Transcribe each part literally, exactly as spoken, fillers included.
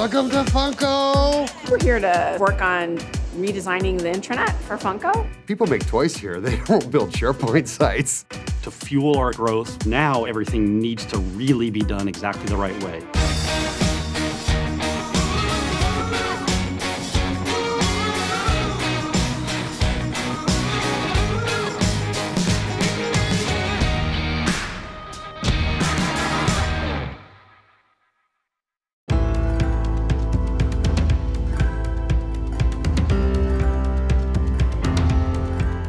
Welcome to Funko. We're here to work on redesigning the intranet for Funko. People make toys here. They don't build SharePoint sites. To fuel our growth, now everything needs to really be done exactly the right way.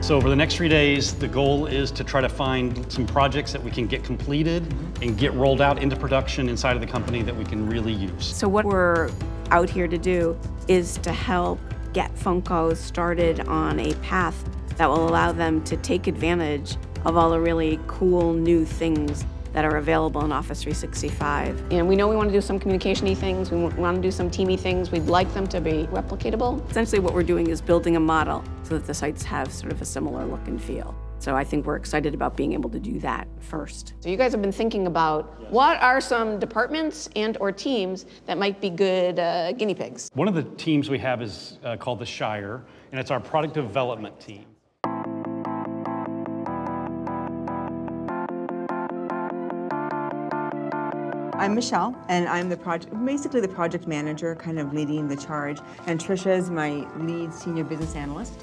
So over the next three days, the goal is to try to find some projects that we can get completed and get rolled out into production inside of the company that we can really use. So what we're out here to do is to help get Funko started on a path that will allow them to take advantage of all the really cool new things that are available in Office three sixty-five. And we know we want to do some communication-y things, we want to do some teamy things, we'd like them to be replicatable. Essentially what we're doing is building a model so that the sites have sort of a similar look and feel. So I think we're excited about being able to do that first. So you guys have been thinking about what are some departments and or teams that might be good uh, guinea pigs? One of the teams we have is uh, called the Shire, and it's our product development team. I'm Michelle, and I'm the project, basically the project manager, kind of leading the charge. And Trisha is my lead senior business analyst.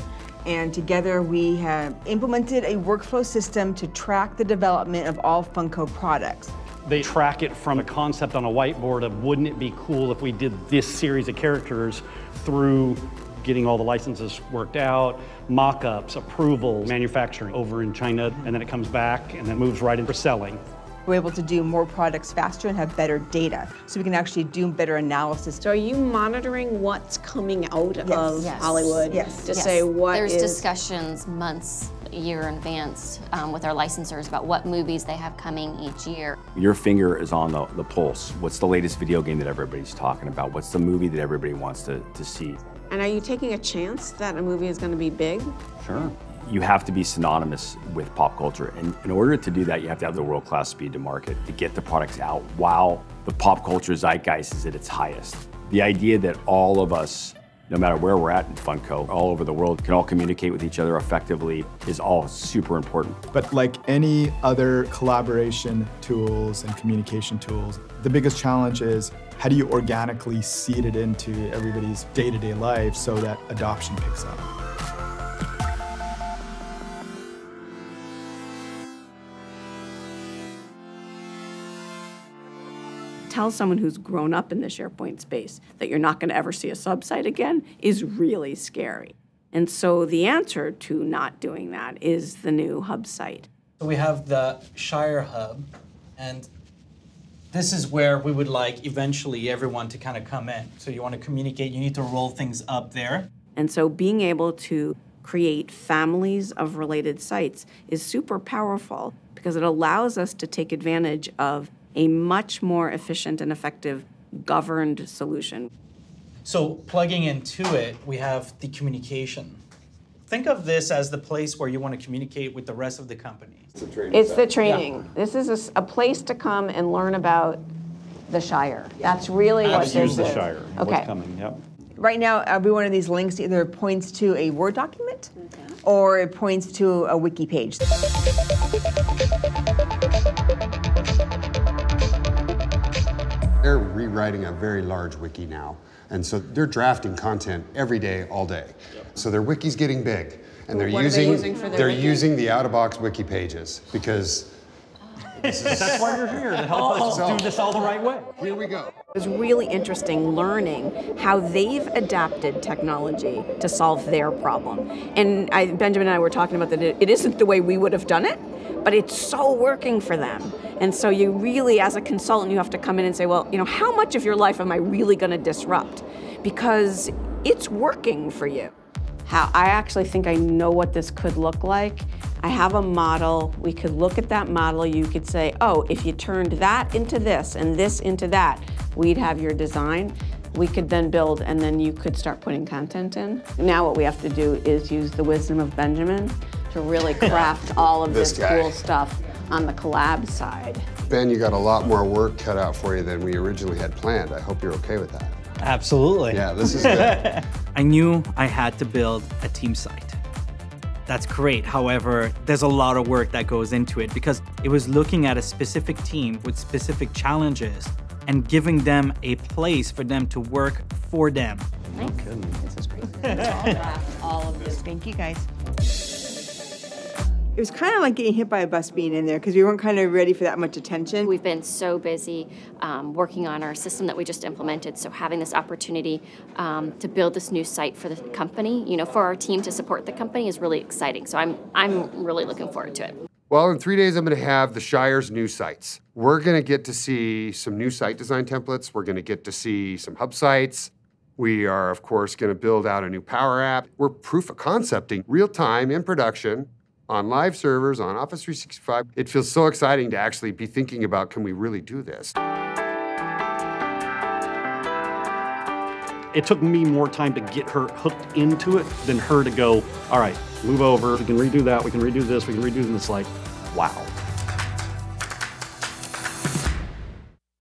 And together we have implemented a workflow system to track the development of all Funko products. They track it from a concept on a whiteboard of wouldn't it be cool if we did this series of characters through getting all the licenses worked out, mock-ups, approvals, manufacturing over in China, and then it comes back and then moves right in for selling. We're able to do more products faster and have better data, so we can actually do better analysis. So are you monitoring what's coming out yes. of yes. Hollywood yes. to yes. say what There's is... discussions months, a year in advance um, with our licensors about what movies they have coming each year. Your finger is on the, the pulse. What's the latest video game that everybody's talking about? What's the movie that everybody wants to, to see? And are you taking a chance that a movie is going to be big? Sure. You have to be synonymous with pop culture. And in order to do that, you have to have the world-class speed to market to get the products out while the pop culture zeitgeist is at its highest. The idea that all of us, no matter where we're at in Funko, all over the world, can all communicate with each other effectively is all super important. But like any other collaboration tools and communication tools, the biggest challenge is how do you organically seed it into everybody's day-to-day life so that adoption picks up? Tell someone who's grown up in the SharePoint space that you're not going to ever see a subsite again is really scary. And so the answer to not doing that is the new hub site. We have the Shire Hub, and this is where we would like eventually everyone to kind of come in. So you want to communicate, you need to roll things up there. And so being able to create families of related sites is super powerful because it allows us to take advantage of a much more efficient and effective governed solution. So plugging into it, we have the communication. Think of this as the place where you want to communicate with the rest of the company. It's the training. It's the training. Yeah. This is a, a place to come and learn about the Shire. Yeah. That's really How what to this use is. The Shire. Okay. What's coming, yep. Right now, every one of these links either points to a Word document okay. or it points to a wiki page. They're rewriting a very large wiki now, and so they're drafting content every day, all day. Yep. So their wiki's getting big, and they're what using, are they using for their they're wiki? using the out-of-box wiki pages because this is that's why we're here to help us so, do this all the right way. Here we go. It was really interesting learning how they've adapted technology to solve their problem, and I, Benjamin and I were talking about that. It, it isn't the way we would have done it, but it's so working for them. And so you really, as a consultant, you have to come in and say, well, you know, how much of your life am I really going to disrupt? Because it's working for you. How I actually think I know what this could look like. I have a model. We could look at that model. You could say, oh, if you turned that into this and this into that, we'd have your design. We could then build, and then you could start putting content in. Now what we have to do is use the wisdom of Benjamin to really craft all of this, this cool stuff on the collab side. Ben, you got a lot more work cut out for you than we originally had planned. I hope you're okay with that. Absolutely. Yeah, this is good. I knew I had to build a team site. That's great. However, there's a lot of work that goes into it because it was looking at a specific team with specific challenges and giving them a place for them to work for them. Nice. Okay. This is crazy. It's all draft, all of this. Thank you, guys. It was kind of like getting hit by a bus being in there because we weren't kind of ready for that much attention. We've been so busy um, working on our system that we just implemented, so having this opportunity um, to build this new site for the company, you know, for our team to support the company is really exciting. So I'm, I'm really looking forward to it. Well, in three days, I'm going to have the Shire's new sites. We're going to get to see some new site design templates. We're going to get to see some hub sites. We are, of course, going to build out a new Power App. We're proof of concepting real time in production, on live servers, on Office three sixty-five. It feels so exciting to actually be thinking about, can we really do this? It took me more time to get her hooked into it than her to go, all right, move over, we can redo that, we can redo this, we can redo this. Like, wow.